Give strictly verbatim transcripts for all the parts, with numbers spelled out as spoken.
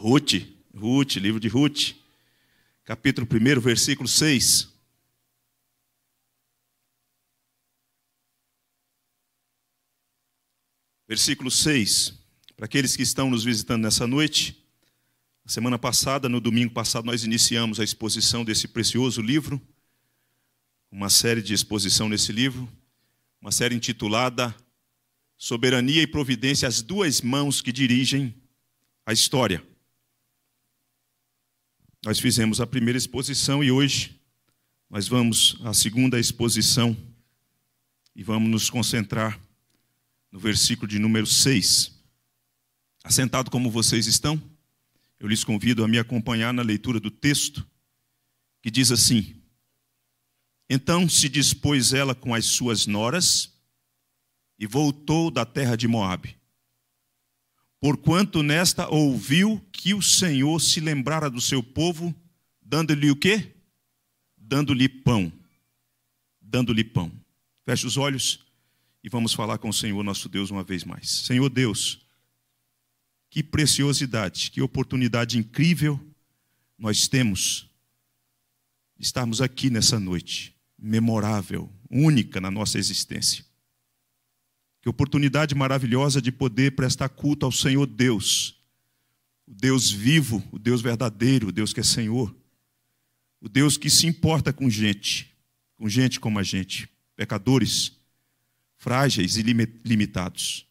Ruth, Ruth, livro de Ruth, capítulo um, versículo seis. Versículo seis, para aqueles que estão nos visitando nessa noite, na semana passada, no domingo passado, nós iniciamos a exposição desse precioso livro, uma série de exposição nesse livro, uma série intitulada Soberania e Providência, as duas mãos que dirigem a história. Nós fizemos a primeira exposição e hoje nós vamos à segunda exposição e vamos nos concentrar no versículo de número seis. Assentado como vocês estão, eu lhes convido a me acompanhar na leitura do texto, que diz assim: Então se dispôs ela com as suas noras e voltou da terra de Moabe, porquanto nesta ouviu que o Senhor se lembrara do seu povo, dando-lhe o quê? Dando-lhe pão. Dando-lhe pão. Feche os olhos e vamos falar com o Senhor nosso Deus uma vez mais. Senhor Deus, que preciosidade, que oportunidade incrível nós temos de estarmos aqui nessa noite, memorável, única na nossa existência. Que oportunidade maravilhosa de poder prestar culto ao Senhor Deus, o Deus vivo, o Deus verdadeiro, o Deus que é Senhor, o Deus que se importa com gente, com gente como a gente, pecadores, frágeis e limitados.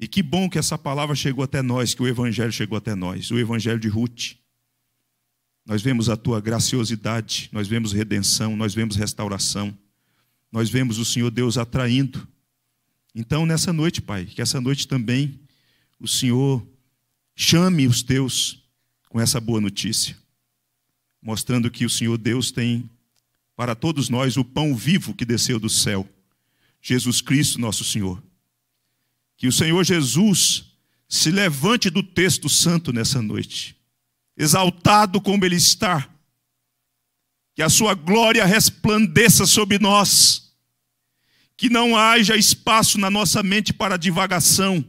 E que bom que essa palavra chegou até nós, que o Evangelho chegou até nós, o Evangelho de Ruth. Nós vemos a tua graciosidade, nós vemos redenção, nós vemos restauração, nós vemos o Senhor Deus atraindo. Então, nessa noite, Pai, que essa noite também o Senhor chame os teus com essa boa notícia, mostrando que o Senhor Deus tem para todos nós o pão vivo que desceu do céu, Jesus Cristo, nosso Senhor. Que o Senhor Jesus se levante do texto santo nessa noite, exaltado como Ele está, que a sua glória resplandeça sobre nós, que não haja espaço na nossa mente para divagação,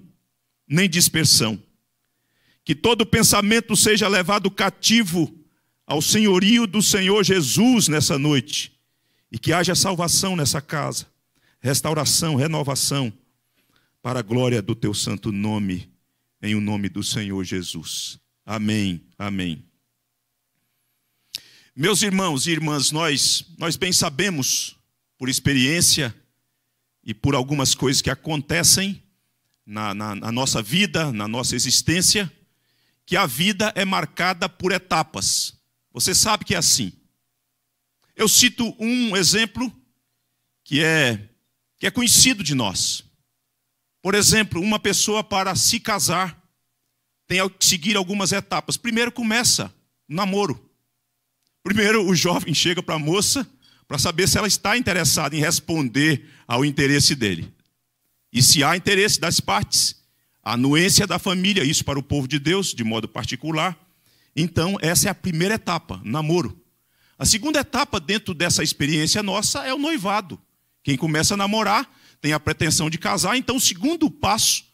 nem dispersão, que todo pensamento seja levado cativo ao senhorio do Senhor Jesus nessa noite, e que haja salvação nessa casa, restauração, renovação, para a glória do teu santo nome, em o nome do Senhor Jesus. Amém, amém. Meus irmãos e irmãs, nós, nós bem sabemos, por experiência e por algumas coisas que acontecem na, na, na nossa vida, na nossa existência, que a vida é marcada por etapas. Você sabe que é assim. Eu cito um exemplo que é, que é conhecido de nós. Por exemplo, uma pessoa para se casar tem que seguir algumas etapas. Primeiro começa o namoro. Primeiro o jovem chega para a moça para saber se ela está interessada em responder ao interesse dele. E se há interesse das partes, a anuência da família, isso para o povo de Deus, de modo particular. Então, essa é a primeira etapa, namoro. A segunda etapa dentro dessa experiência nossa é o noivado. Quem começa a namorar tem a pretensão de casar, então o segundo passo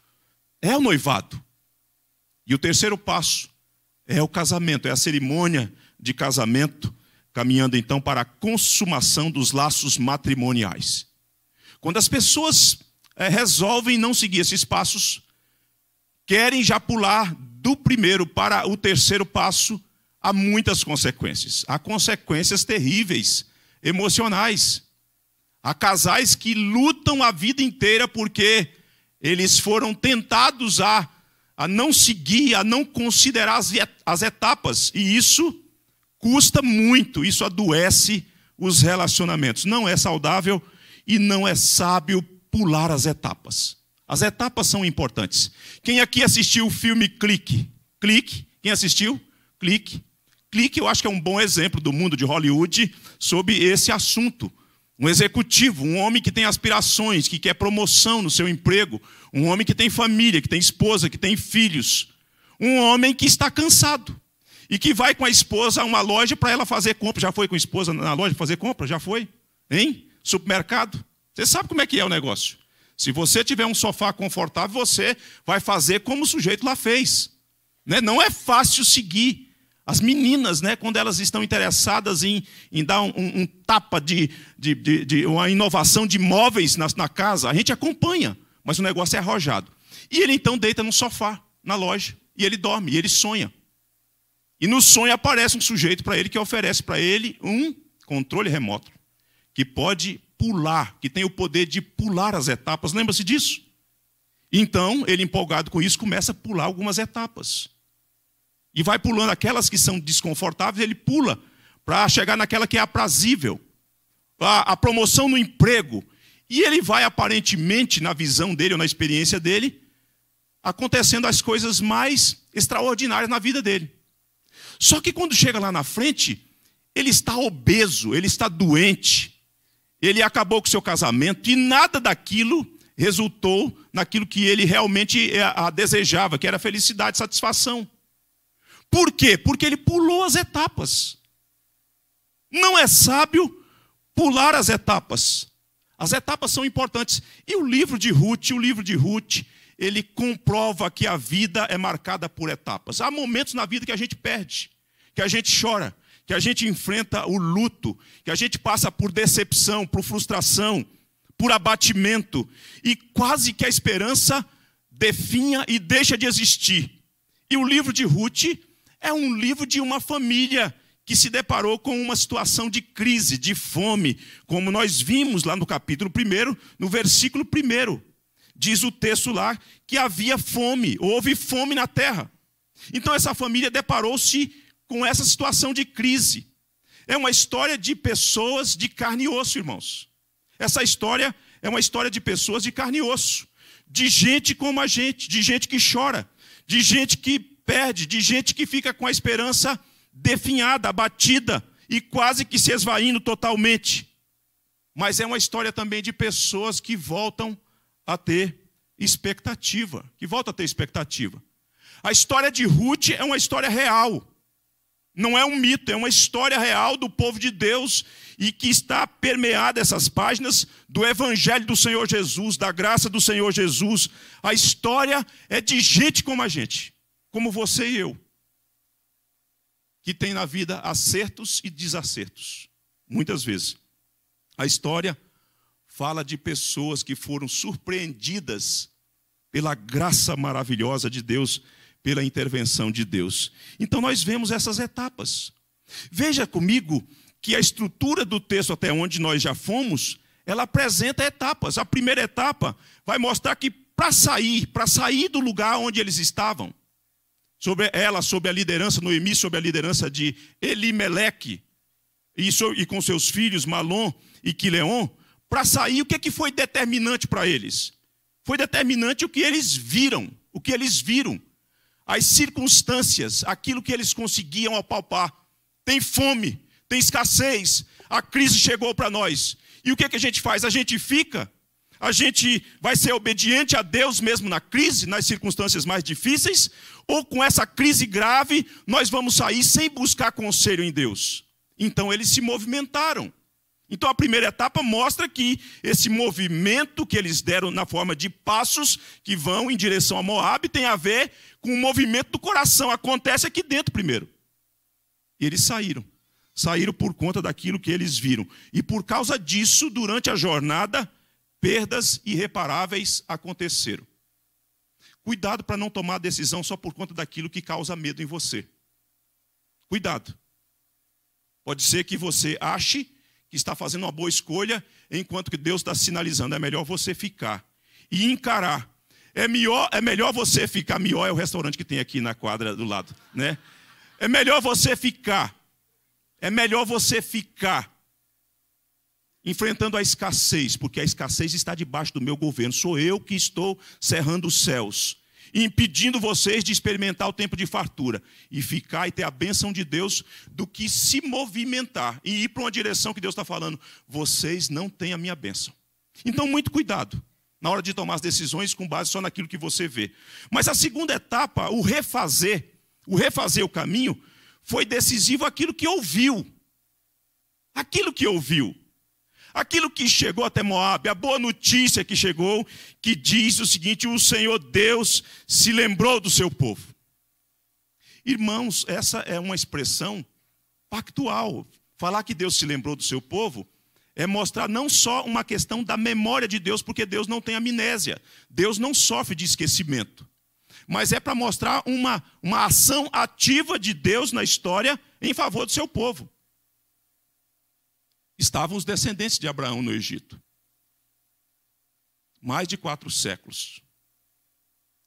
é o noivado. E o terceiro passo é o casamento, é a cerimônia de casamento, caminhando então para a consumação dos laços matrimoniais. Quando as pessoas é, resolvem não seguir esses passos, querem já pular do primeiro para o terceiro passo, há muitas consequências. Há consequências terríveis, emocionais. Há casais que lutam a vida inteira porque eles foram tentados a, a não seguir, a não considerar as, as etapas. E isso custa muito, isso adoece os relacionamentos. Não é saudável e não é sábio pular as etapas. As etapas são importantes. Quem aqui assistiu o filme Clique? Clique? Quem assistiu? Clique. Clique eu acho que é um bom exemplo do mundo de Hollywood sobre esse assunto. Um executivo, um homem que tem aspirações, que quer promoção no seu emprego, um homem que tem família, que tem esposa, que tem filhos, um homem que está cansado e que vai com a esposa a uma loja para ela fazer compra. Já foi com a esposa na loja fazer compra? Já foi? Hein? Supermercado? Você sabe como é que é o negócio. Se você tiver um sofá confortável, você vai fazer como o sujeito lá fez. Né? Não é fácil seguir as meninas, né? Quando elas estão interessadas em, em dar um, um, um tapa de, de, de, de uma inovação de móveis na, na casa, a gente acompanha, mas o negócio é arrojado. E ele então deita no sofá, na loja, e ele dorme, e ele sonha. E no sonho aparece um sujeito para ele que oferece para ele um controle remoto, que pode pular, que tem o poder de pular as etapas. Lembra-se disso? Então, ele empolgado com isso, começa a pular algumas etapas. E vai pulando aquelas que são desconfortáveis, ele pula para chegar naquela que é aprazível. A, a promoção no emprego. E ele vai, aparentemente, na visão dele ou na experiência dele, acontecendo as coisas mais extraordinárias na vida dele. Só que quando chega lá na frente, ele está obeso, ele está doente, ele acabou com o seu casamento e nada daquilo resultou naquilo que ele realmente desejava, que era felicidade, satisfação. Por quê? Porque ele pulou as etapas. Não é sábio pular as etapas. As etapas são importantes. E o livro de Ruth, o livro de Ruth, ele comprova que a vida é marcada por etapas. Há momentos na vida que a gente perde, que a gente chora, que a gente enfrenta o luto, que a gente passa por decepção, por frustração, por abatimento, e quase que a esperança definha e deixa de existir. E o livro de Ruth é um livro de uma família que se deparou com uma situação de crise, de fome, como nós vimos lá no capítulo primeiro, no versículo primeiro. Diz o texto lá que havia fome, houve fome na terra. Então essa família deparou-se com essa situação de crise. É uma história de pessoas de carne e osso, irmãos. Essa história é uma história de pessoas de carne e osso. De gente como a gente, de gente que chora, de gente que perde, de gente que fica com a esperança definhada, abatida e quase que se esvaindo totalmente. Mas é uma história também de pessoas que voltam a ter expectativa, que volta a ter expectativa. A história de Ruth é uma história real, não é um mito, é uma história real do povo de Deus e que está permeada essas páginas do Evangelho do Senhor Jesus, da graça do Senhor Jesus. A história é de gente como a gente, como você e eu, que tem na vida acertos e desacertos, muitas vezes. A história fala de pessoas que foram surpreendidas pela graça maravilhosa de Deus, pela intervenção de Deus. Então nós vemos essas etapas. Veja comigo que a estrutura do texto até onde nós já fomos, ela apresenta etapas. A primeira etapa vai mostrar que para sair, para sair do lugar onde eles estavam, sobre ela, sob a liderança, Noemi, sob a liderança de Elimeleque, e com seus filhos Malom e Quileon, para sair, o que é que foi determinante para eles? Foi determinante o que eles viram, o que eles viram, as circunstâncias, aquilo que eles conseguiam apalpar. Tem fome, tem escassez, a crise chegou para nós. E o que é que a gente faz? A gente fica, a gente vai ser obediente a Deus mesmo na crise, nas circunstâncias mais difíceis, ou com essa crise grave, nós vamos sair sem buscar conselho em Deus. Então eles se movimentaram. Então a primeira etapa mostra que esse movimento que eles deram na forma de passos que vão em direção a Moabe tem a ver com o movimento do coração. Acontece aqui dentro primeiro. E eles saíram. Saíram por conta daquilo que eles viram. E por causa disso, durante a jornada, perdas irreparáveis aconteceram. Cuidado para não tomar decisão só por conta daquilo que causa medo em você. Cuidado. Pode ser que você ache que está fazendo uma boa escolha, enquanto que Deus está sinalizando, é melhor você ficar e encarar. É melhor, é melhor você ficar, melhor é o restaurante que tem aqui na quadra do lado, né? É melhor você ficar, é melhor você ficar enfrentando a escassez, porque a escassez está debaixo do meu governo, sou eu que estou cerrando os céus, impedindo vocês de experimentar o tempo de fartura, e ficar e ter a bênção de Deus, do que se movimentar e ir para uma direção que Deus está falando, vocês não têm a minha bênção. Então muito cuidado na hora de tomar as decisões com base só naquilo que você vê. Mas a segunda etapa, o refazer, o refazer o caminho, foi decisivo aquilo que ouviu, aquilo que ouviu, aquilo que chegou até Moabe, a boa notícia que chegou, que diz o seguinte: o Senhor Deus se lembrou do seu povo. Irmãos, essa é uma expressão pactual. Falar que Deus se lembrou do seu povo é mostrar não só uma questão da memória de Deus, porque Deus não tem amnésia. Deus não sofre de esquecimento. Mas é para mostrar uma, uma ação ativa de Deus na história em favor do seu povo. Estavam os descendentes de Abraão no Egito. Mais de quatro séculos.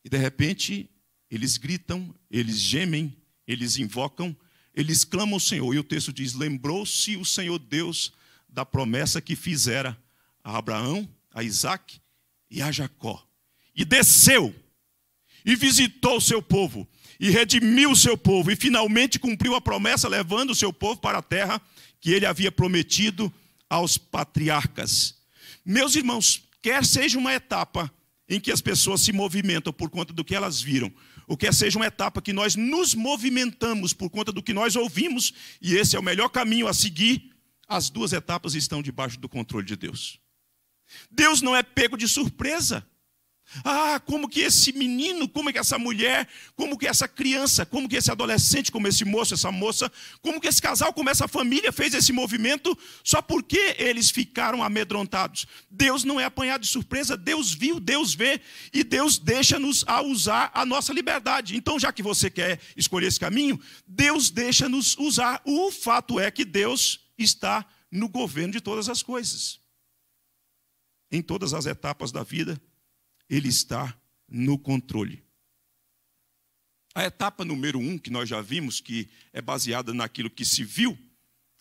E de repente, eles gritam, eles gemem, eles invocam, eles clamam ao Senhor. E o texto diz, lembrou-se o Senhor Deus da promessa que fizera a Abraão, a Isaac e a Jacó. E desceu, e visitou o seu povo, e redimiu o seu povo, e finalmente cumpriu a promessa, levando o seu povo para a terra que ele havia prometido aos patriarcas. Meus irmãos, quer seja uma etapa em que as pessoas se movimentam por conta do que elas viram, ou quer seja uma etapa que nós nos movimentamos por conta do que nós ouvimos, e esse é o melhor caminho a seguir, as duas etapas estão debaixo do controle de Deus. Deus não é pego de surpresa. Ah, como que esse menino, como que essa mulher, como que essa criança, como que esse adolescente, como esse moço, essa moça, como que esse casal, como essa família fez esse movimento só porque eles ficaram amedrontados. Deus não é apanhado de surpresa, Deus viu, Deus vê e Deus deixa-nos a usar a nossa liberdade. Então, já que você quer escolher esse caminho, Deus deixa-nos usar. O fato é que Deus está no governo de todas as coisas. Em todas as etapas da vida, Ele está no controle. A etapa número um, que nós já vimos, que é baseada naquilo que se viu,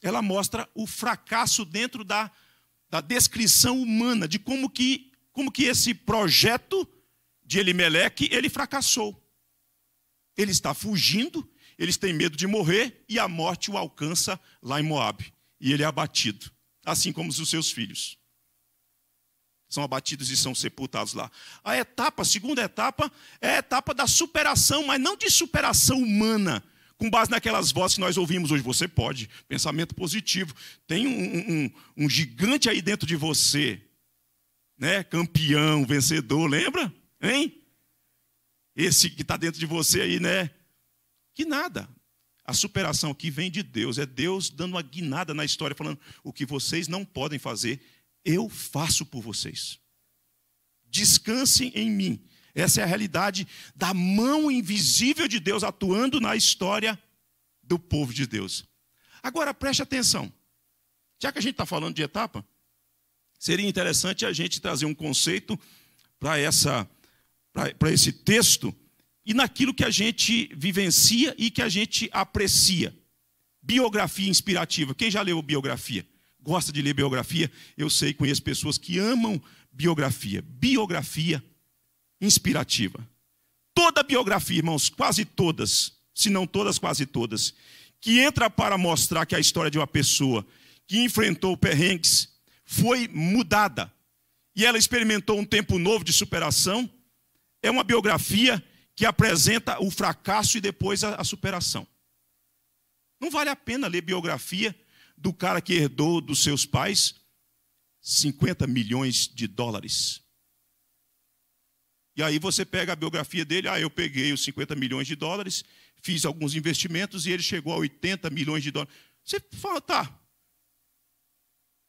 ela mostra o fracasso dentro da, da descrição humana, de como que, como que esse projeto de Elimeleque, ele fracassou. Ele está fugindo, eles têm medo de morrer, e a morte o alcança lá em Moabe. E ele é abatido, assim como os seus filhos. São abatidos e são sepultados lá. A etapa, a segunda etapa, é a etapa da superação, mas não de superação humana, com base naquelas vozes que nós ouvimos hoje. Você pode, pensamento positivo. Tem um, um, um gigante aí dentro de você, né? Campeão, vencedor, lembra? Hein? Esse que está dentro de você aí, né? Que nada. A superação aqui vem de Deus. É Deus dando uma guinada na história, falando o que vocês não podem fazer, eu faço por vocês. Descansem em mim. Essa é a realidade da mão invisível de Deus atuando na história do povo de Deus. Agora, preste atenção. Já que a gente está falando de etapa, seria interessante a gente trazer um conceito para essa, para esse texto e naquilo que a gente vivencia e que a gente aprecia. Biografia inspirativa. Quem já leu biografia? Gosta de ler biografia? Eu sei, conheço pessoas que amam biografia. Biografia inspirativa. Toda biografia, irmãos, quase todas, se não todas, quase todas, que entra para mostrar que a história de uma pessoa que enfrentou perrengues foi mudada e ela experimentou um tempo novo de superação, é uma biografia que apresenta o fracasso e depois a, a superação. Não vale a pena ler biografia do cara que herdou dos seus pais cinquenta milhões de dólares. E aí você pega a biografia dele, ah, eu peguei os cinquenta milhões de dólares, fiz alguns investimentos e ele chegou a oitenta milhões de dólares. Você fala, tá,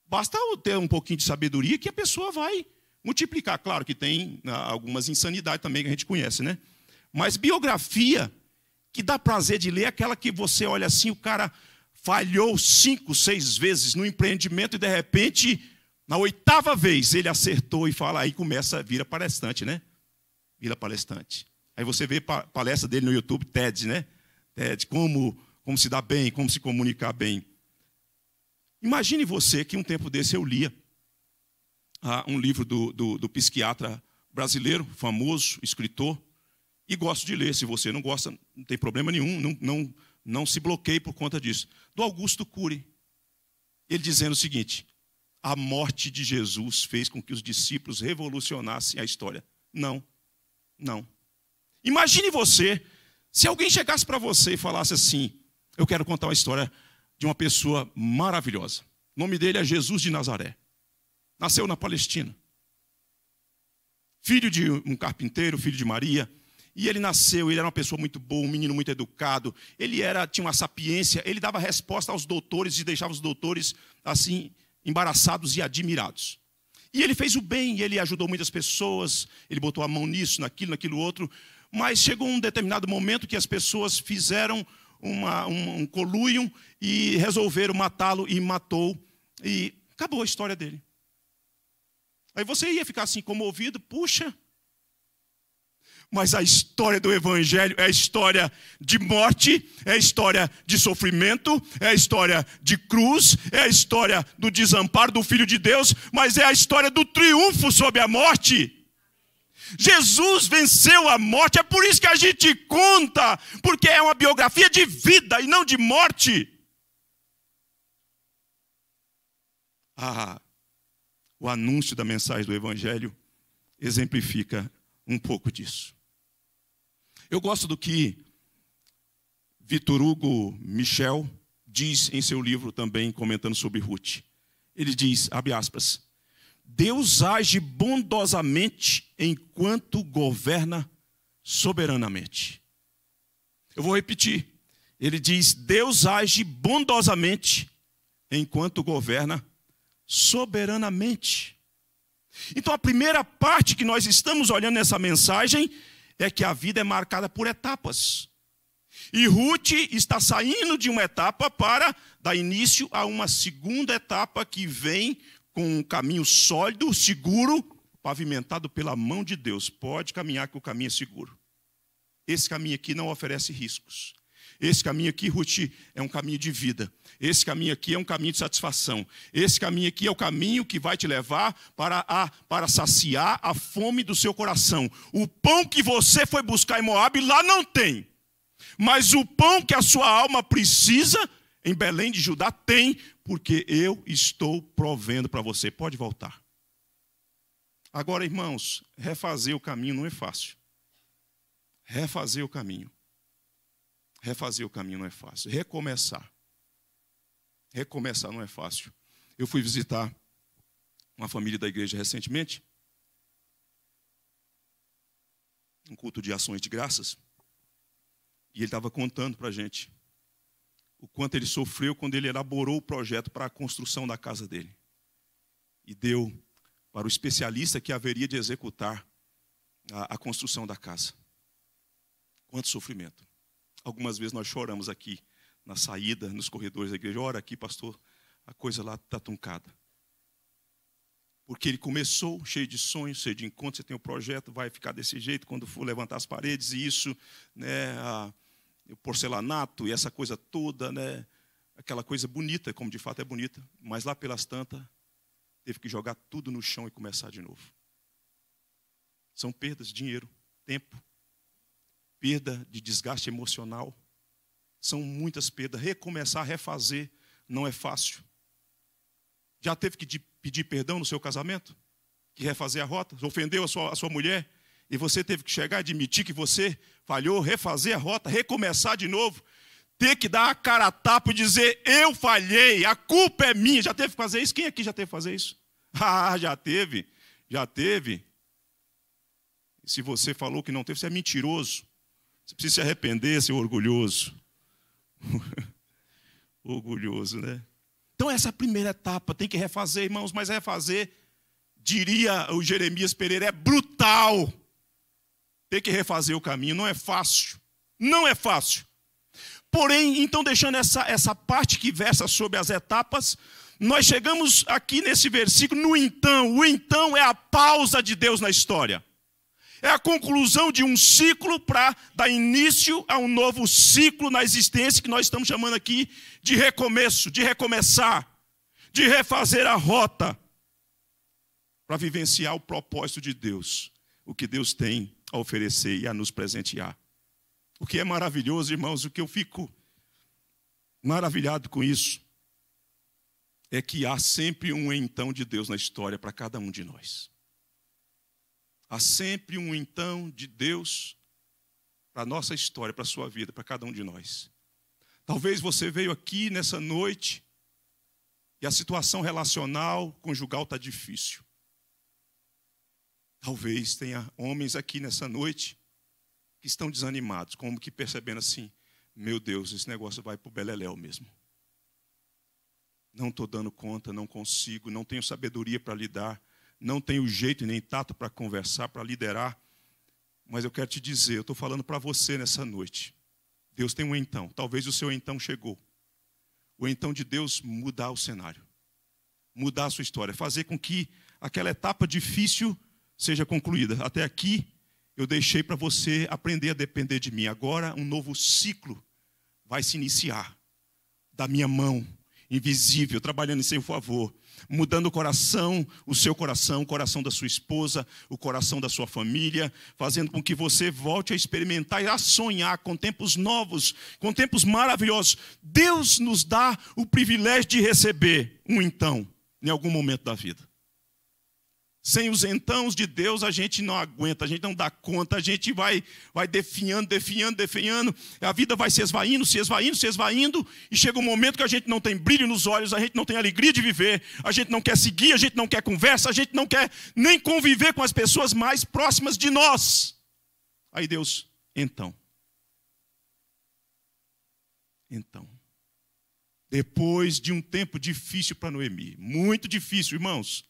basta ter um pouquinho de sabedoria que a pessoa vai multiplicar. Claro que tem algumas insanidades também que a gente conhece, né? Mas biografia que dá prazer de ler é aquela que você olha assim, o cara falhou cinco, seis vezes no empreendimento e, de repente, na oitava vez, ele acertou e fala, aí começa, vira palestrante, né? Vira palestrante. Aí você vê a palestra dele no YouTube, TED, né? TED, como, como se dar bem, como se comunicar bem. Imagine você que um tempo desse eu lia ah, um livro do, do, do psiquiatra brasileiro, famoso, escritor, e gosto de ler. Se você não gosta, não tem problema nenhum, não... não Não se bloqueie por conta disso. Do Augusto Cury, ele dizendo o seguinte, a morte de Jesus fez com que os discípulos revolucionassem a história. Não, não. Imagine você, se alguém chegasse para você e falasse assim, eu quero contar uma história de uma pessoa maravilhosa. O nome dele é Jesus de Nazaré. Nasceu na Palestina. Filho de um carpinteiro, filho de Maria. E ele nasceu, ele era uma pessoa muito boa, um menino muito educado, ele era, tinha uma sapiência, ele dava resposta aos doutores e deixava os doutores assim embaraçados e admirados. E ele fez o bem, ele ajudou muitas pessoas, ele botou a mão nisso, naquilo, naquilo outro, mas chegou um determinado momento que as pessoas fizeram uma, um, um coluium e resolveram matá-lo e matou, e acabou a história dele. Aí você ia ficar assim comovido, puxa, mas a história do Evangelho é a história de morte, é a história de sofrimento, é a história de cruz, é a história do desamparo do Filho de Deus, mas é a história do triunfo sobre a morte. Jesus venceu a morte, é por isso que a gente conta, porque é uma biografia de vida e não de morte. Ah, o anúncio da mensagem do Evangelho exemplifica um pouco disso. Eu gosto do que Victor Hugo Michel diz em seu livro também, comentando sobre Ruth. Ele diz, abre aspas, Deus age bondosamente enquanto governa soberanamente. Eu vou repetir. Ele diz, Deus age bondosamente enquanto governa soberanamente. Então a primeira parte que nós estamos olhando nessa mensagem é que a vida é marcada por etapas. E Ruth está saindo de uma etapa para dar início a uma segunda etapa que vem com um caminho sólido, seguro, pavimentado pela mão de Deus. Pode caminhar que o caminho é seguro. Esse caminho aqui não oferece riscos. Esse caminho aqui, Ruth, é um caminho de vida. Esse caminho aqui é um caminho de satisfação. Esse caminho aqui é o caminho que vai te levar para, a, para saciar a fome do seu coração. O pão que você foi buscar em Moabe, lá não tem. Mas o pão que a sua alma precisa, em Belém de Judá, tem, porque eu estou provendo para você. Pode voltar. Agora, irmãos, refazer o caminho não é fácil. Refazer o caminho. Refazer o caminho não é fácil. Recomeçar. Recomeçar não é fácil. Eu fui visitar uma família da igreja recentemente. Um culto de ações de graças. E ele estava contando para a gente o quanto ele sofreu quando ele elaborou o projeto para a construção da casa dele. E deu para o especialista que haveria de executar a, a construção da casa. Quanto sofrimento. Algumas vezes nós choramos aqui, na saída, nos corredores da igreja. Ora aqui, pastor, a coisa lá está truncada. Porque ele começou cheio de sonhos, cheio de encontros. Você tem um projeto, vai ficar desse jeito quando for levantar as paredes e isso, né, a, o porcelanato e essa coisa toda, né, aquela coisa bonita, como de fato é bonita. Mas lá pelas tantas, teve que jogar tudo no chão e começar de novo. São perdas de dinheiro, tempo. Perda de desgaste emocional. São muitas perdas. Recomeçar, refazer, não é fácil. Já teve que pedir perdão no seu casamento? Que refazer a rota? Ofendeu a sua, a sua mulher? E você teve que chegar e admitir que você falhou, refazer a rota, recomeçar de novo. Ter que dar a cara a tapa e dizer, eu falhei, a culpa é minha. Já teve que fazer isso? Quem aqui já teve que fazer isso? Ah, já teve, já teve. Se você falou que não teve, você é mentiroso. Você precisa se arrepender, ser orgulhoso. Orgulhoso, né? Então essa é a primeira etapa. Tem que refazer, irmãos. Mas refazer, diria o Jeremias Pereira, é brutal. Tem que refazer o caminho. Não é fácil. Não é fácil. Porém, então deixando essa, essa parte que versa sobre as etapas, nós chegamos aqui nesse versículo, no então. O então é a pausa de Deus na história. É a conclusão de um ciclo para dar início a um novo ciclo na existência que nós estamos chamando aqui de recomeço, de recomeçar, de refazer a rota para vivenciar o propósito de Deus, o que Deus tem a oferecer e a nos presentear. O que é maravilhoso, irmãos, o que eu fico maravilhado com isso é que há sempre um então de Deus na história para cada um de nós. Há sempre um então de Deus para a nossa história, para a sua vida, para cada um de nós. Talvez você veio aqui nessa noite e a situação relacional, conjugal está difícil. Talvez tenha homens aqui nessa noite que que estão desanimados, como que percebendo assim, meu Deus, esse negócio vai para o beleléu mesmo. Não estou dando conta, não consigo, não tenho sabedoria para lidar, não tenho jeito e nem tato para conversar, para liderar. Mas eu quero te dizer, eu estou falando para você nessa noite. Deus tem um então, talvez o seu então chegou. O então de Deus mudar o cenário, mudar a sua história, fazer com que aquela etapa difícil seja concluída. Até aqui eu deixei para você aprender a depender de mim. Agora um novo ciclo vai se iniciar, da minha mão invisível, trabalhando em seu favor, mudando o coração, o seu coração, o coração da sua esposa, o coração da sua família, fazendo com que você volte a experimentar e a sonhar com tempos novos, com tempos maravilhosos. Deus nos dá o privilégio de receber um então, em algum momento da vida. Sem os entãos de Deus, a gente não aguenta, a gente não dá conta, a gente vai, vai definhando, definhando, definhando, a vida vai se esvaindo, se esvaindo, se esvaindo, e chega um momento que a gente não tem brilho nos olhos, a gente não tem alegria de viver, a gente não quer seguir, a gente não quer conversa, a gente não quer nem conviver com as pessoas mais próximas de nós. Aí Deus, então. Então. Depois de um tempo difícil para Noemi, muito difícil, irmãos.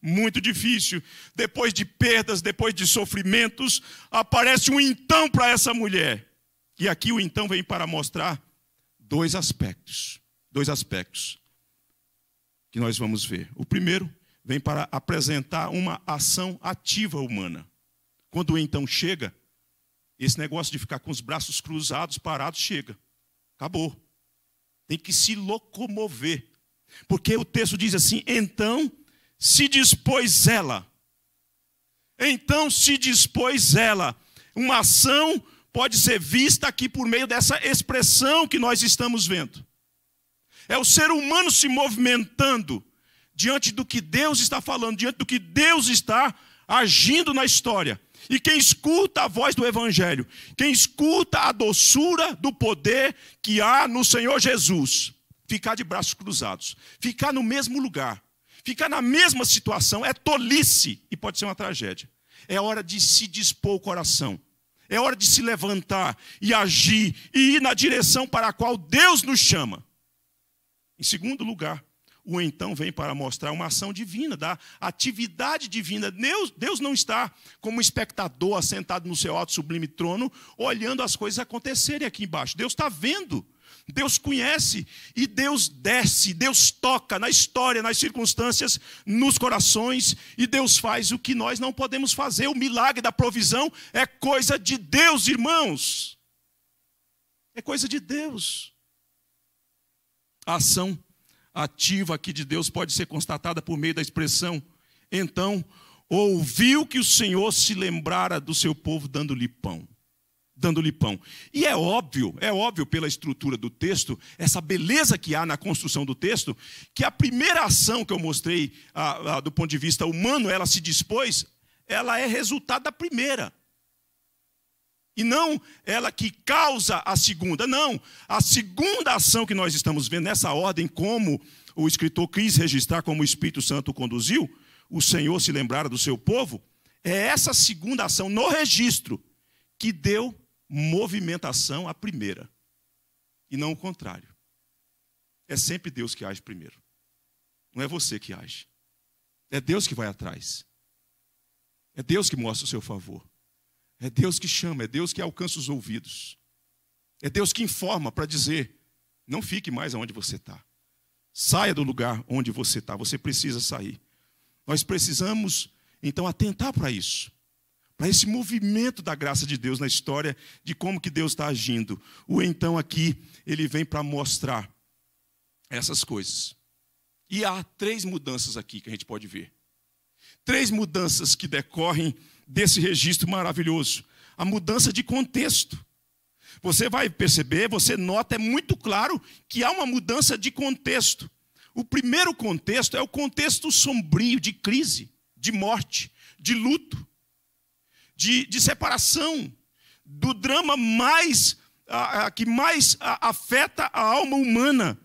Muito difícil, depois de perdas, depois de sofrimentos, aparece um então para essa mulher. E aqui o então vem para mostrar dois aspectos, dois aspectos que nós vamos ver. O primeiro vem para apresentar uma ação ativa humana. Quando o então chega, esse negócio de ficar com os braços cruzados, parados, chega. Acabou. Tem que se locomover. Porque o texto diz assim, então... se dispôs ela, então se dispôs ela, uma ação pode ser vista aqui por meio dessa expressão que nós estamos vendo, é o ser humano se movimentando diante do que Deus está falando, diante do que Deus está agindo na história. E quem escuta a voz do Evangelho, quem escuta a doçura do poder que há no Senhor Jesus, ficar de braços cruzados, ficar no mesmo lugar, ficar na mesma situação é tolice e pode ser uma tragédia. É hora de se dispor o coração. É hora de se levantar e agir e ir na direção para a qual Deus nos chama. Em segundo lugar, o então vem para mostrar uma ação divina, da atividade divina. Deus, Deus não está como espectador assentado no seu alto sublime trono, olhando as coisas acontecerem aqui embaixo. Deus está vendo. Deus conhece e Deus desce, Deus toca na história, nas circunstâncias, nos corações, e Deus faz o que nós não podemos fazer. O milagre da provisão é coisa de Deus, irmãos. É coisa de Deus. A ação ativa aqui de Deus pode ser constatada por meio da expressão, então, ouviu que o Senhor se lembrara do seu povo dando-lhe pão. dando-lhe pão. E é óbvio, é óbvio pela estrutura do texto, essa beleza que há na construção do texto, que a primeira ação que eu mostrei a, a, do ponto de vista humano, ela se dispôs, ela é resultado da primeira. E não ela que causa a segunda, não. A segunda ação que nós estamos vendo nessa ordem, como o escritor quis registrar, como o Espírito Santo conduziu, o Senhor se lembrara do seu povo, é essa segunda ação no registro que deu movimentação à primeira, e não o contrário. É sempre Deus que age primeiro. Não é você que age. É Deus que vai atrás. É Deus que mostra o seu favor. É Deus que chama, é Deus que alcança os ouvidos. É Deus que informa para dizer, não fique mais onde você está. Saia do lugar onde você está, você precisa sair. Nós precisamos, então, atentar para isso. Para esse movimento da graça de Deus na história, de como que Deus está agindo. O então aqui, ele vem para mostrar essas coisas. E há três mudanças aqui que a gente pode ver. Três mudanças que decorrem desse registro maravilhoso. A mudança de contexto. Você vai perceber, você nota, é muito claro que há uma mudança de contexto. O primeiro contexto é o contexto sombrio de crise, de morte, de luto. De, de separação, do drama mais, a, a, que mais a, afeta a alma humana.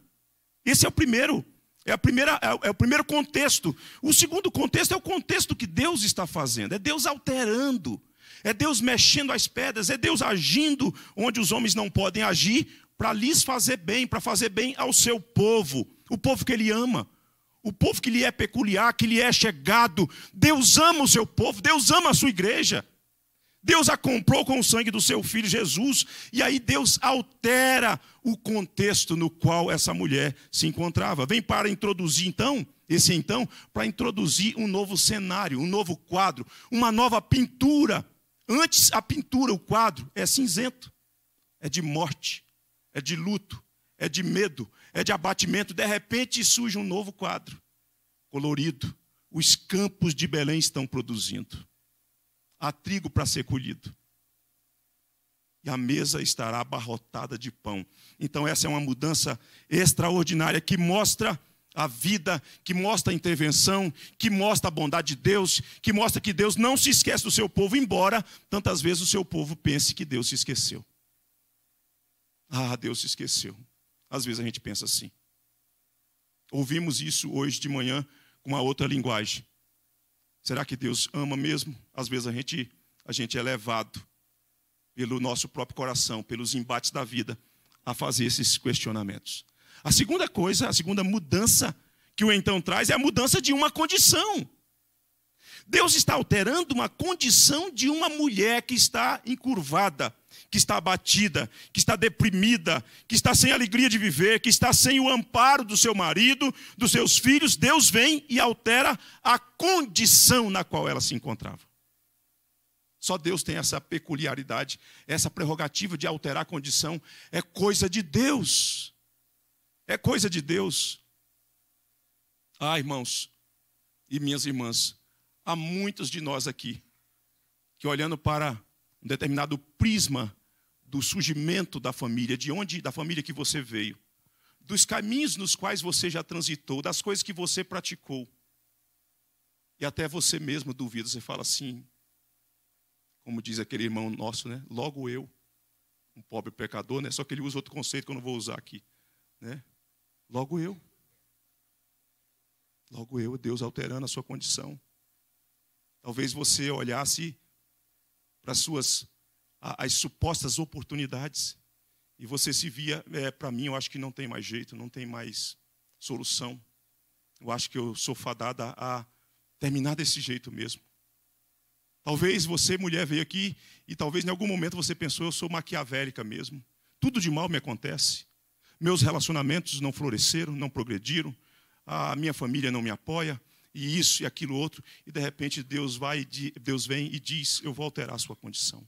Esse é o primeiro, é, a primeira, é o primeiro contexto. O segundo contexto é o contexto que Deus está fazendo, é Deus alterando, é Deus mexendo as pedras, é Deus agindo onde os homens não podem agir, para lhes fazer bem, para fazer bem ao seu povo, o povo que ele ama, o povo que lhe é peculiar, que lhe é chegado. Deus ama o seu povo, Deus ama a sua igreja. Deus a comprou com o sangue do seu filho Jesus, e aí Deus altera o contexto no qual essa mulher se encontrava. Vem para introduzir então, esse então, para introduzir um novo cenário, um novo quadro, uma nova pintura. Antes a pintura, o quadro, é cinzento, é de morte, é de luto, é de medo, é de abatimento. De repente surge um novo quadro, colorido. Os campos de Belém estão produzindo. Há trigo para ser colhido. E a mesa estará abarrotada de pão. Então essa é uma mudança extraordinária que mostra a vida, que mostra a intervenção, que mostra a bondade de Deus, que mostra que Deus não se esquece do seu povo, embora tantas vezes o seu povo pense que Deus se esqueceu. Ah, Deus se esqueceu. Às vezes a gente pensa assim. Ouvimos isso hoje de manhã com uma outra linguagem. Será que Deus ama mesmo? Às vezes a gente, a gente é levado pelo nosso próprio coração, pelos embates da vida, a fazer esses questionamentos. A segunda coisa, a segunda mudança que o então traz é a mudança de uma condição. Deus está alterando uma condição de uma mulher que está encurvada, que está abatida, que está deprimida, que está sem alegria de viver, que está sem o amparo do seu marido, dos seus filhos. Deus vem e altera a condição na qual ela se encontrava. Só Deus tem essa peculiaridade, essa prerrogativa de alterar a condição. É coisa de Deus. É coisa de Deus. Ah, irmãos e minhas irmãs, há muitos de nós aqui que, olhando para um determinado prisma do surgimento da família, de onde, da família que você veio, dos caminhos nos quais você já transitou, das coisas que você praticou, e até você mesmo duvida, você fala assim, como diz aquele irmão nosso, né? Logo eu, um pobre pecador, né? Só que ele usa outro conceito que eu não vou usar aqui, né? Logo eu, logo eu, Deus alterando a sua condição. Talvez você olhasse para as suas as supostas oportunidades, e você se via, é, para mim, eu acho que não tem mais jeito, não tem mais solução. Eu acho que eu sou fadada a terminar desse jeito mesmo. Talvez você, mulher, veio aqui e talvez em algum momento você pensou, eu sou maquiavélica mesmo. Tudo de mal me acontece. Meus relacionamentos não floresceram, não progrediram. A minha família não me apoia. E isso e aquilo outro, e de repente Deus vai, Deus vem e diz, eu vou alterar a sua condição,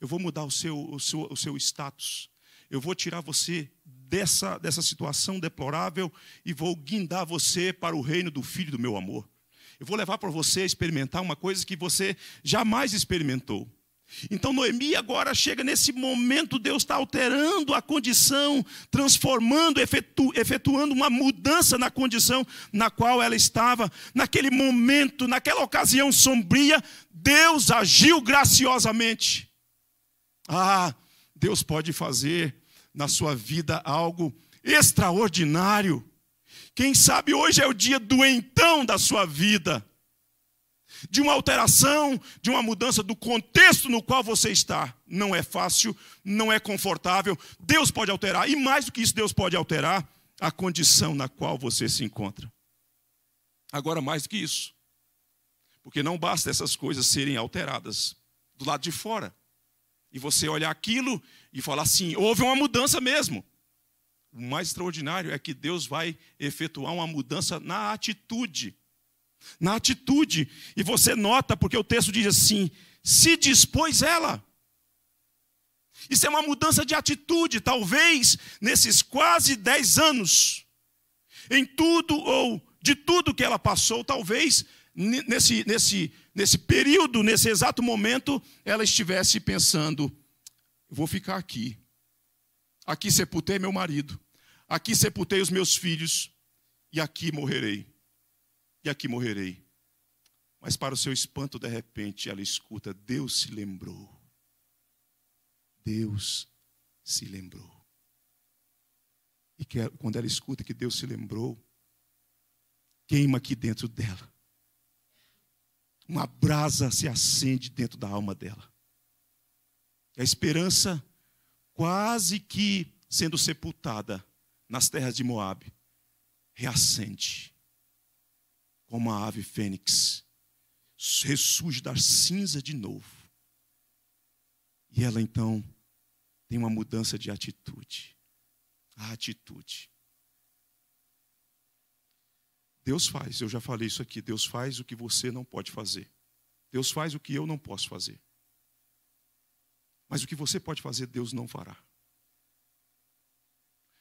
eu vou mudar o seu, o seu, o seu status, eu vou tirar você dessa, dessa situação deplorável e vou guindar você para o reino do Filho do meu amor. Eu vou levar para você a experimentar uma coisa que você jamais experimentou. Então Noemi agora chega nesse momento, Deus está alterando a condição, transformando, efetu, efetuando uma mudança na condição na qual ela estava. Naquele momento, naquela ocasião sombria, Deus agiu graciosamente. Ah, Deus pode fazer na sua vida algo extraordinário. Quem sabe hoje é o dia do então da sua vida. De uma alteração, de uma mudança do contexto no qual você está. Não é fácil, não é confortável. Deus pode alterar. E mais do que isso, Deus pode alterar a condição na qual você se encontra. Agora, mais do que isso. Porque não basta essas coisas serem alteradas do lado de fora. E você olhar aquilo e falar assim, houve uma mudança mesmo. O mais extraordinário é que Deus vai efetuar uma mudança na atitude. Na atitude, e você nota, porque o texto diz assim, se dispôs ela. Isso é uma mudança de atitude, talvez nesses quase dez anos, em tudo ou de tudo que ela passou, talvez nesse, nesse, nesse período, nesse exato momento, ela estivesse pensando, eu vou ficar aqui, aqui sepultei meu marido, aqui sepultei os meus filhos, e aqui morrerei. E aqui morrerei. Mas para o seu espanto, de repente, ela escuta, Deus se lembrou. Deus se lembrou. E que, quando ela escuta que Deus se lembrou, queima aqui dentro dela. Uma brasa se acende dentro da alma dela. A esperança quase que sendo sepultada nas terras de Moabe, reacende como a ave fênix, ressurge das cinzas de novo. E ela então tem uma mudança de atitude. A atitude. Deus faz, eu já falei isso aqui, Deus faz o que você não pode fazer. Deus faz o que eu não posso fazer. Mas o que você pode fazer, Deus não fará.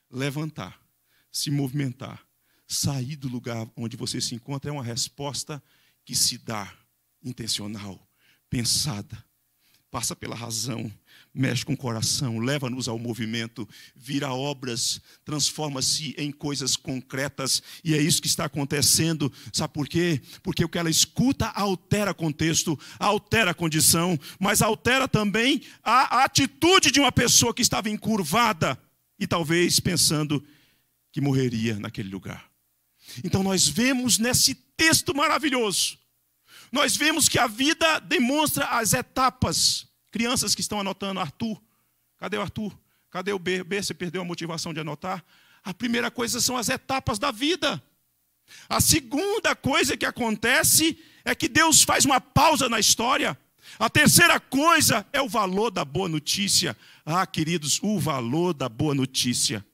Levantar, se movimentar, sair do lugar onde você se encontra é uma resposta que se dá, intencional, pensada. Passa pela razão, mexe com o coração, leva-nos ao movimento, vira obras, transforma-se em coisas concretas. E é isso que está acontecendo. Sabe por quê? Porque o que ela escuta altera contexto, altera condição, mas altera também a atitude de uma pessoa que estava encurvada e talvez pensando que morreria naquele lugar. Então nós vemos nesse texto maravilhoso, nós vemos que a vida demonstra as etapas. Crianças que estão anotando, Arthur, cadê o Arthur? Cadê o B? B, você perdeu a motivação de anotar. A primeira coisa são as etapas da vida. A segunda coisa que acontece é que Deus faz uma pausa na história. A terceira coisa é o valor da boa notícia. Ah, queridos, o valor da boa notícia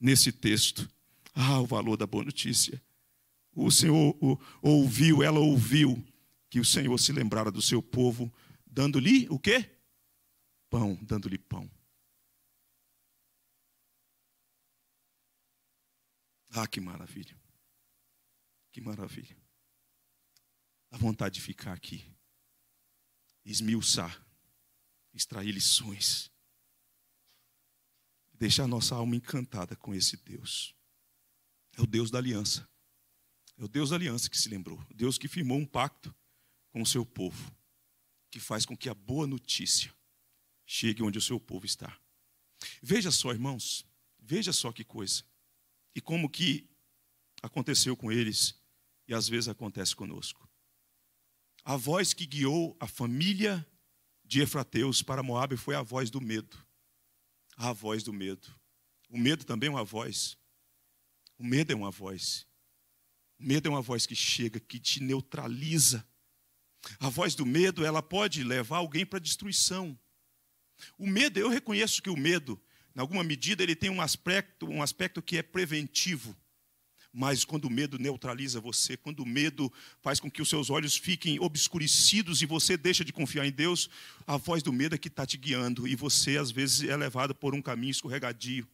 nesse texto. Ah, o valor da boa notícia. O Senhor o, ouviu, ela ouviu. Que o Senhor se lembrara do seu povo, dando-lhe o quê? Pão, dando-lhe pão. Ah, que maravilha. Que maravilha. Dá vontade de ficar aqui. Esmiuçar. Extrair lições. Deixar nossa alma encantada com esse Deus. É o Deus da aliança. É o Deus da aliança que se lembrou. O Deus que firmou um pacto com o seu povo, que faz com que a boa notícia chegue onde o seu povo está. Veja só, irmãos, veja só que coisa, e como que aconteceu com eles, e às vezes acontece conosco. A voz que guiou a família de Efrateus para Moabe foi a voz do medo, a voz do medo. O medo também é uma voz, o medo é uma voz, o medo é uma voz que chega, que te neutraliza. A voz do medo, ela pode levar alguém para a destruição. O medo, eu reconheço que o medo, em alguma medida, ele tem um aspecto, um aspecto que é preventivo. Mas quando o medo neutraliza você, quando o medo faz com que os seus olhos fiquem obscurecidos e você deixa de confiar em Deus, a voz do medo é que está te guiando. E você, às vezes, é levado por um caminho escorregadio,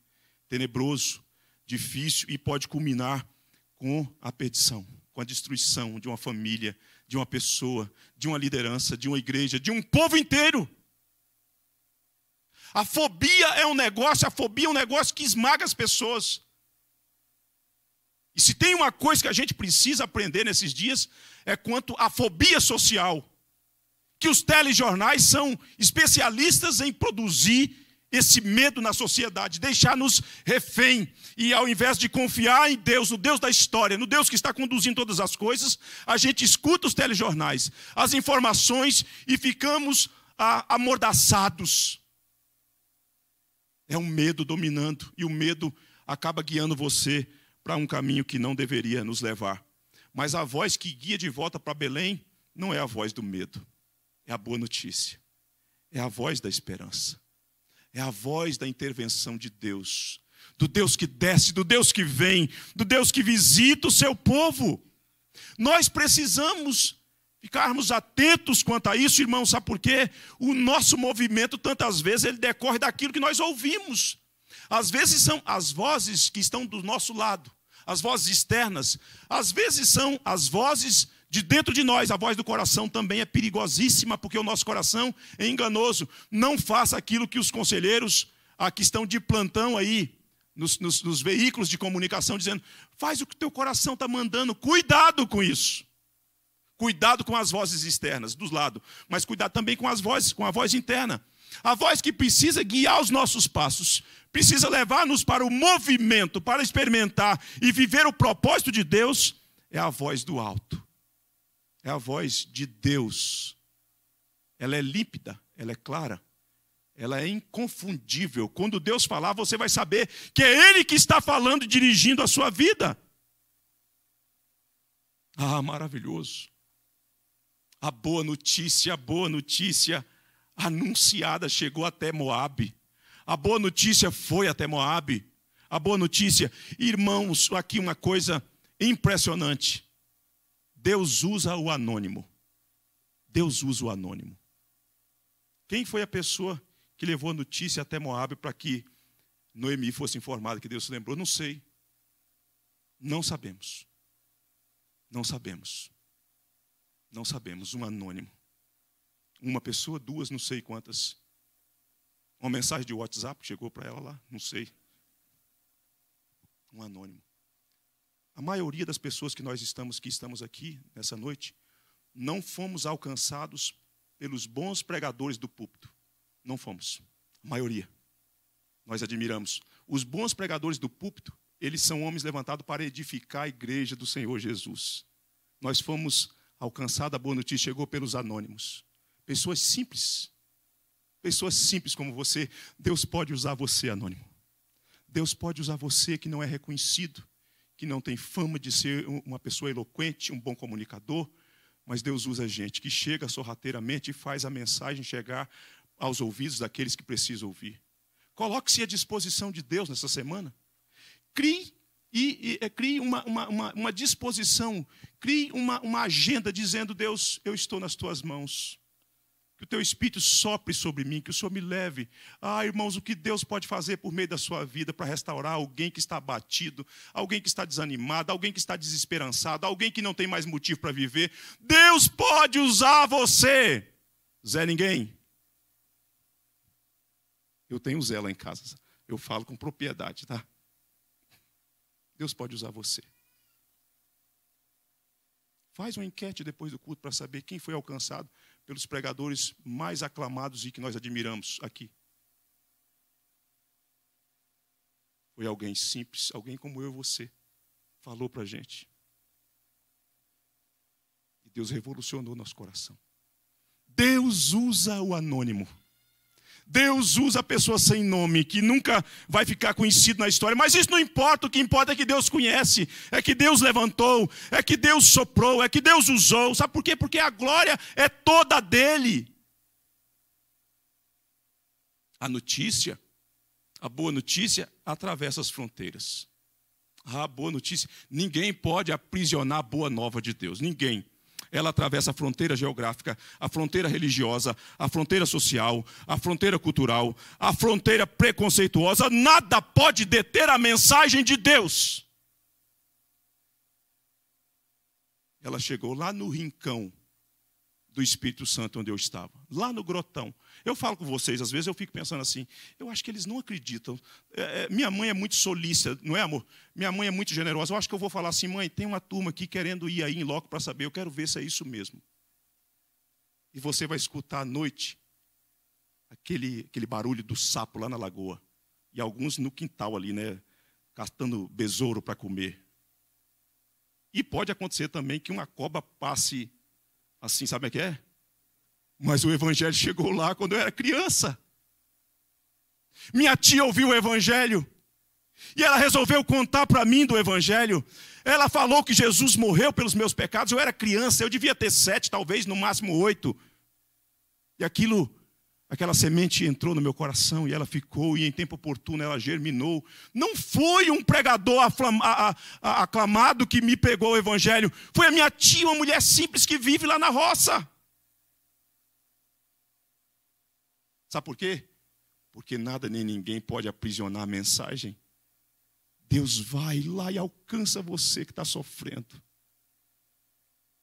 tenebroso, difícil, e pode culminar com a perdição, com a destruição de uma família, de uma pessoa, de uma liderança, de uma igreja, de um povo inteiro. A fobia é um negócio, a fobia é um negócio que esmaga as pessoas. E se tem uma coisa que a gente precisa aprender nesses dias, é quanto à fobia social. Que os telejornais são especialistas em produzir esse medo na sociedade, deixar-nos refém. E ao invés de confiar em Deus, no Deus da história, no Deus que está conduzindo todas as coisas, a gente escuta os telejornais, as informações e ficamos amordaçados. É um medo dominando e o medo acaba guiando você para um caminho que não deveria nos levar. Mas a voz que guia de volta para Belém não é a voz do medo, é a boa notícia, é a voz da esperança. É a voz da intervenção de Deus, do Deus que desce, do Deus que vem, do Deus que visita o seu povo. Nós precisamos ficarmos atentos quanto a isso, irmãos, sabe por quê? O nosso movimento, tantas vezes, ele decorre daquilo que nós ouvimos. Às vezes são as vozes que estão do nosso lado, as vozes externas. Às vezes são as vozes de dentro de nós, a voz do coração também é perigosíssima, porque o nosso coração é enganoso. Não faça aquilo que os conselheiros que estão de plantão aí, nos, nos, nos veículos de comunicação, dizendo, faz o que o teu coração está mandando. Cuidado com isso. Cuidado com as vozes externas, dos lados, mas cuidado também com as vozes, com a voz interna. A voz que precisa guiar os nossos passos, precisa levar-nos para o movimento, para experimentar e viver o propósito de Deus, é a voz do alto. É a voz de Deus. Ela é límpida, ela é clara, ela é inconfundível. Quando Deus falar, você vai saber que é Ele que está falando e dirigindo a sua vida. Ah, maravilhoso. A boa notícia, a boa notícia anunciada chegou até Moabe. A boa notícia foi até Moabe. A boa notícia. Irmãos, aqui uma coisa impressionante. Deus usa o anônimo. Deus usa o anônimo. Quem foi a pessoa que levou a notícia até Moabe para que Noemi fosse informada que Deus se lembrou? Não sei. Não sabemos. Não sabemos. Não sabemos. Um anônimo. Uma pessoa, duas, não sei quantas. Uma mensagem de WhatsApp chegou para ela lá, não sei. Um anônimo. A maioria das pessoas que nós estamos, que estamos aqui nessa noite, não fomos alcançados pelos bons pregadores do púlpito. Não fomos. A maioria. Nós admiramos. Os bons pregadores do púlpito, eles são homens levantados para edificar a igreja do Senhor Jesus. Nós fomos alcançados, a boa notícia chegou pelos anônimos. Pessoas simples. Pessoas simples como você. Deus pode usar você, anônimo. Deus pode usar você que não é reconhecido, que não tem fama de ser uma pessoa eloquente, um bom comunicador, mas Deus usa a gente que chega sorrateiramente e faz a mensagem chegar aos ouvidos daqueles que precisam ouvir. Coloque-se à disposição de Deus nessa semana. Crie, e, e, crie uma, uma, uma, uma disposição, crie uma, uma agenda dizendo, Deus, eu estou nas tuas mãos. Que o teu Espírito sopre sobre mim, que o Senhor me leve. Ah, irmãos, o que Deus pode fazer por meio da sua vida para restaurar alguém que está abatido, alguém que está desanimado, alguém que está desesperançado, alguém que não tem mais motivo para viver. Deus pode usar você. Zé ninguém. Eu tenho Zé lá em casa. Eu falo com propriedade, tá? Deus pode usar você. Faz uma enquete depois do culto para saber quem foi alcançado pelos pregadores mais aclamados e que nós admiramos aqui. Foi alguém simples, alguém como eu e você, falou para a gente. E Deus revolucionou nosso coração. Deus usa o anônimo. Deus usa a pessoa sem nome, que nunca vai ficar conhecido na história. Mas isso não importa, o que importa é que Deus conhece, é que Deus levantou, é que Deus soprou, é que Deus usou. Sabe por quê? Porque a glória é toda dele. A notícia, a boa notícia, atravessa as fronteiras. A boa notícia, ninguém pode aprisionar a boa nova de Deus, ninguém. Ela atravessa a fronteira geográfica, a fronteira religiosa, a fronteira social, a fronteira cultural, a fronteira preconceituosa. Nada pode deter a mensagem de Deus. Ela chegou lá no rincão do Espírito Santo onde eu estava, lá no grotão. Eu falo com vocês, às vezes eu fico pensando assim, eu acho que eles não acreditam. É, minha mãe é muito solícita, não é, amor? Minha mãe é muito generosa. Eu acho que eu vou falar assim, mãe, tem uma turma aqui querendo ir aí em loco para saber, eu quero ver se é isso mesmo. E você vai escutar à noite aquele, aquele barulho do sapo lá na lagoa. E alguns no quintal ali, né, catando besouro para comer. E pode acontecer também que uma cobra passe... Assim, sabe o que é? Mas o evangelho chegou lá quando eu era criança. Minha tia ouviu o evangelho. E ela resolveu contar para mim do evangelho. Ela falou que Jesus morreu pelos meus pecados. Eu era criança, eu devia ter sete, talvez, no máximo oito. E aquilo, aquela semente entrou no meu coração e ela ficou. E em tempo oportuno ela germinou. Não foi um pregador aflama, a, a, aclamado que me pegou o evangelho. Foi a minha tia, uma mulher simples que vive lá na roça. Sabe por quê? Porque nada nem ninguém pode aprisionar a mensagem. Deus vai lá e alcança você que está sofrendo.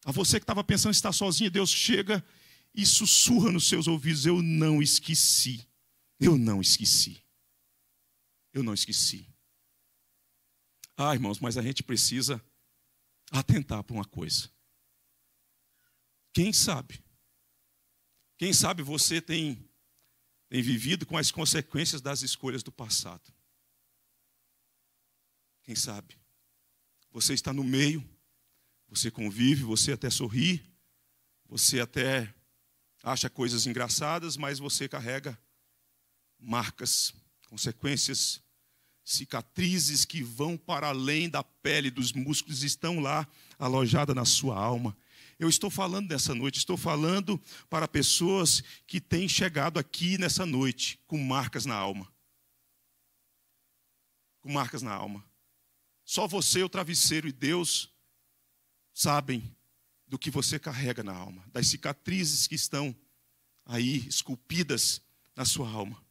A você que estava pensando em estar sozinho, Deus chega e sussurra nos seus ouvidos, eu não esqueci. Eu não esqueci. Eu não esqueci. Ah, irmãos, mas a gente precisa atentar para uma coisa. Quem sabe? Quem sabe você tem... tem vivido com as consequências das escolhas do passado. Quem sabe? Você está no meio, você convive, você até sorri, você até acha coisas engraçadas, mas você carrega marcas, consequências, cicatrizes que vão para além da pele, dos músculos, estão lá alojadas na sua alma. Eu estou falando nessa noite, estou falando para pessoas que têm chegado aqui nessa noite com marcas na alma. Com marcas na alma. Só você, o travesseiro e Deus sabem do que você carrega na alma, das cicatrizes que estão aí esculpidas na sua alma.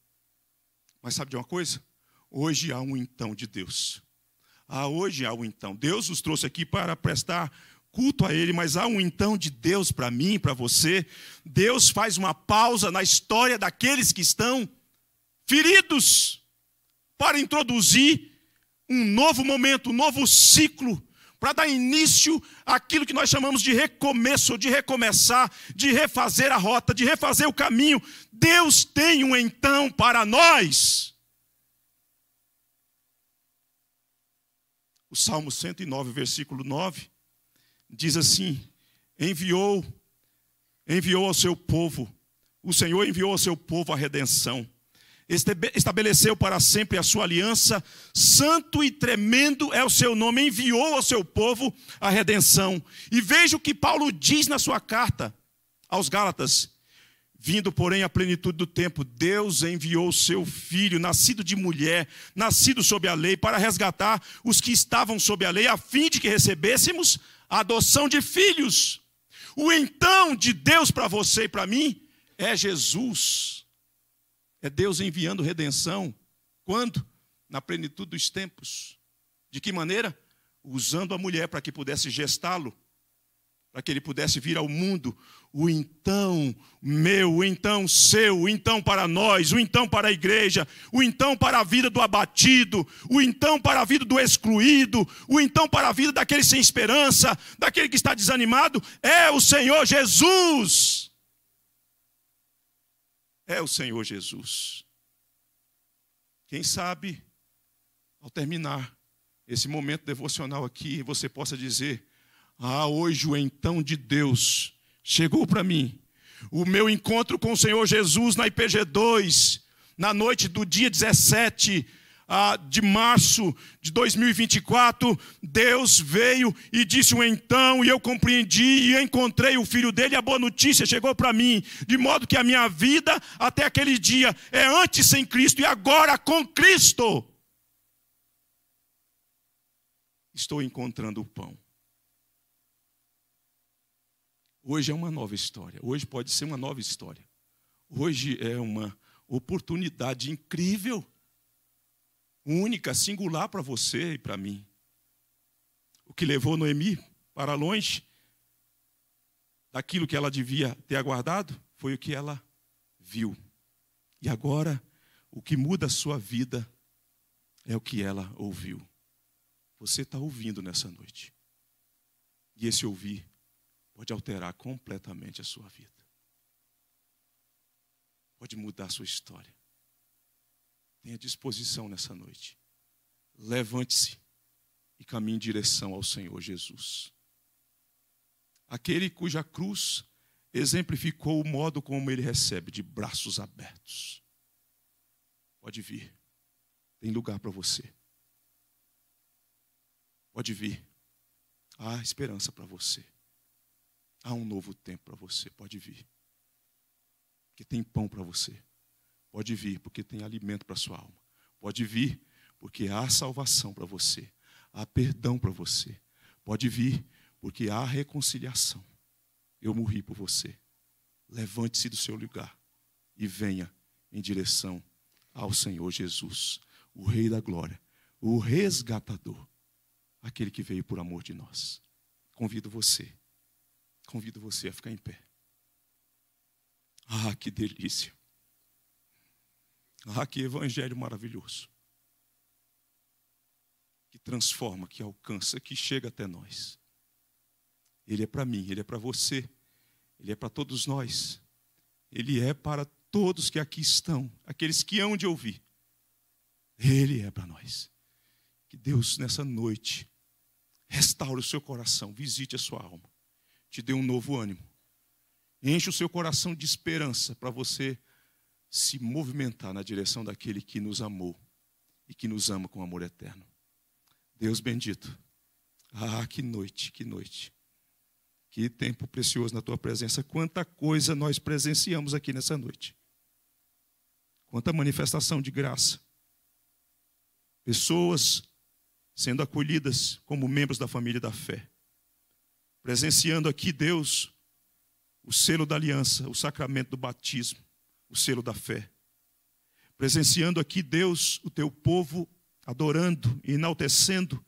Mas sabe de uma coisa? Hoje há um então de Deus. Ah, hoje há um então. Deus os trouxe aqui para prestar culto a Ele, mas há um então de Deus para mim, para você. Deus faz uma pausa na história daqueles que estão feridos para introduzir um novo momento, um novo ciclo, para dar início àquilo que nós chamamos de recomeço, de recomeçar, de refazer a rota, de refazer o caminho. Deus tem um então para nós. O Salmo cento e nove, versículo nove, diz assim: enviou, enviou ao seu povo, o Senhor enviou ao seu povo a redenção. Estabeleceu para sempre a sua aliança, santo e tremendo é o seu nome, enviou ao seu povo a redenção. E veja o que Paulo diz na sua carta aos Gálatas: vindo, porém, à plenitude do tempo, Deus enviou o seu filho, nascido de mulher, nascido sob a lei, para resgatar os que estavam sob a lei, a fim de que recebêssemos a adoção de filhos. O então de Deus para você e para mim é Jesus. É Deus enviando redenção. Quando? Na plenitude dos tempos. De que maneira? Usando a mulher para que pudesse gestá-lo, para que ele pudesse vir ao mundo. O então meu, o então seu, o então para nós, o então para a igreja, o então para a vida do abatido, o então para a vida do excluído, o então para a vida daquele sem esperança, daquele que está desanimado, é o Senhor Jesus. É o Senhor Jesus. Quem sabe, ao terminar esse momento devocional aqui, você possa dizer: ah, hoje o então de Deus chegou para mim. O meu encontro com o Senhor Jesus na I P G dois, na noite do dia dezessete de março de dois mil e vinte e quatro, Deus veio e disse um então, e eu compreendi e encontrei o filho dele, a boa notícia chegou para mim, de modo que a minha vida até aquele dia é antes sem Cristo e agora com Cristo. Estou encontrando o pão. Hoje é uma nova história, hoje pode ser uma nova história. Hoje é uma oportunidade incrível, única, singular para você e para mim. O que levou Noemi para longe daquilo que ela devia ter aguardado foi o que ela viu. E agora, o que muda a sua vida é o que ela ouviu. Você está ouvindo nessa noite. E esse ouvir pode alterar completamente a sua vida. Pode mudar a sua história. Tenha disposição nessa noite. Levante-se e caminhe em direção ao Senhor Jesus. Aquele cuja cruz exemplificou o modo como ele recebe, de braços abertos. Pode vir. Tem lugar para você. Pode vir. Há esperança para você. Há um novo tempo para você. Pode vir. Porque tem pão para você. Pode vir, porque tem alimento para a sua alma. Pode vir, porque há salvação para você. Há perdão para você. Pode vir, porque há reconciliação. Eu morri por você. Levante-se do seu lugar e venha em direção ao Senhor Jesus, o Rei da Glória, o Resgatador, aquele que veio por amor de nós. Convido você, convido você a ficar em pé. Ah, que delícia! Ah, que evangelho maravilhoso, que transforma, que alcança, que chega até nós. Ele é para mim, ele é para você, ele é para todos nós, ele é para todos que aqui estão, aqueles que hão de ouvir. Ele é para nós. Que Deus, nessa noite, restaure o seu coração, visite a sua alma, te dê um novo ânimo, enche o seu coração de esperança para você se movimentar na direção daquele que nos amou e que nos ama com amor eterno. Deus bendito. Ah, que noite, que noite. Que tempo precioso na tua presença. Quanta coisa nós presenciamos aqui nessa noite. Quanta manifestação de graça. Pessoas sendo acolhidas como membros da família da fé. Presenciando aqui, Deus, o selo da aliança, o sacramento do batismo, o selo da fé. Presenciando aqui, Deus, o teu povo adorando e enaltecendo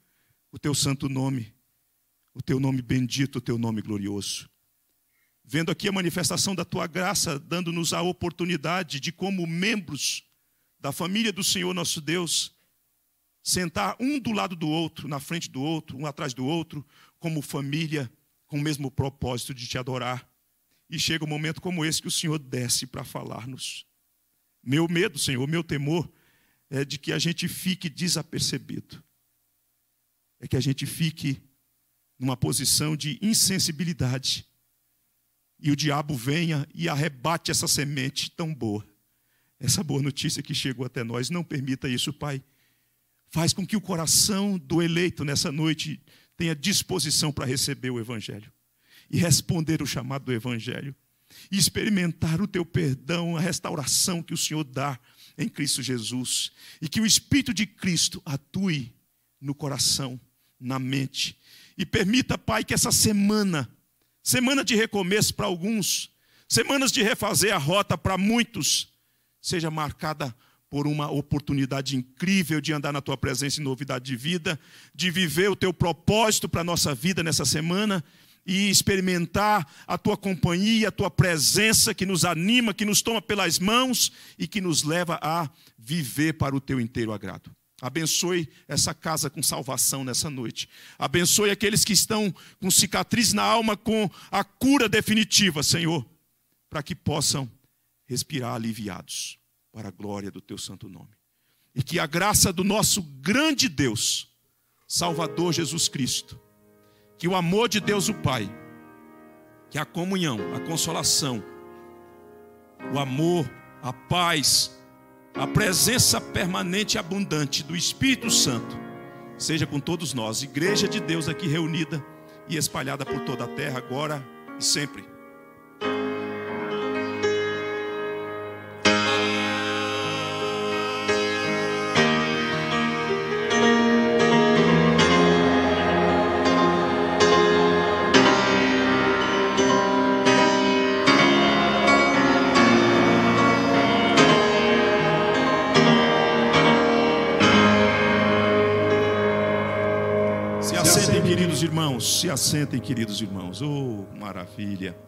o teu santo nome, o teu nome bendito, o teu nome glorioso. Vendo aqui a manifestação da tua graça, dando-nos a oportunidade de, como membros da família do Senhor nosso Deus, sentar um do lado do outro, na frente do outro, um atrás do outro, como família, com o mesmo propósito de te adorar. E chega um momento como esse que o Senhor desce para falar-nos. Meu medo, Senhor, meu temor é de que a gente fique desapercebido. É que a gente fique numa posição de insensibilidade. E o diabo venha e arrebate essa semente tão boa. Essa boa notícia que chegou até nós. Não permita isso, Pai. Faz com que o coração do eleito nessa noite tenha disposição para receber o Evangelho e responder o chamado do Evangelho e experimentar o teu perdão, a restauração que o Senhor dá em Cristo Jesus, e que o Espírito de Cristo atue no coração, na mente, e permita, Pai, que essa semana, semana de recomeço para alguns, semanas de refazer a rota para muitos, seja marcada por uma oportunidade incrível de andar na tua presença em novidade de vida, de viver o teu propósito para a nossa vida nessa semana e experimentar a tua companhia, a tua presença que nos anima, que nos toma pelas mãos e que nos leva a viver para o teu inteiro agrado. Abençoe essa casa com salvação nessa noite. Abençoe aqueles que estão com cicatriz na alma, com a cura definitiva, Senhor, para que possam respirar aliviados, para a glória do teu santo nome. E que a graça do nosso grande Deus, Salvador Jesus Cristo, que o amor de Deus o Pai, que a comunhão, a consolação, o amor, a paz, a presença permanente e abundante do Espírito Santo, seja com todos nós, Igreja de Deus aqui reunida e espalhada por toda a terra, agora e sempre. Se assentem, queridos irmãos. Oh, maravilha.